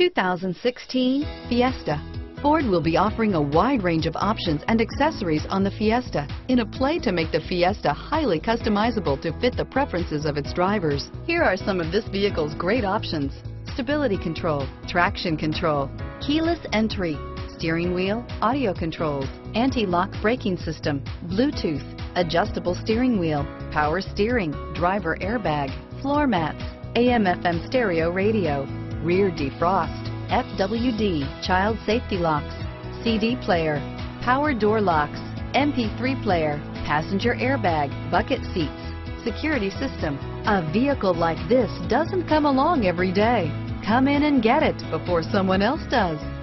2016 Fiesta. Ford will be offering a wide range of options and accessories on the Fiesta in a play to make the Fiesta highly customizable to fit the preferences of its drivers. Here are some of this vehicle's great options: stability control, traction control, keyless entry, steering wheel audio controls, anti-lock braking system, Bluetooth, adjustable steering wheel, power steering, driver airbag, floor mats, AM/FM stereo radio, rear defrost, FWD, child safety locks, CD player, power door locks, MP3 player, passenger airbag, bucket seats, security system. A vehicle like this doesn't come along every day. Come in and get it before someone else does.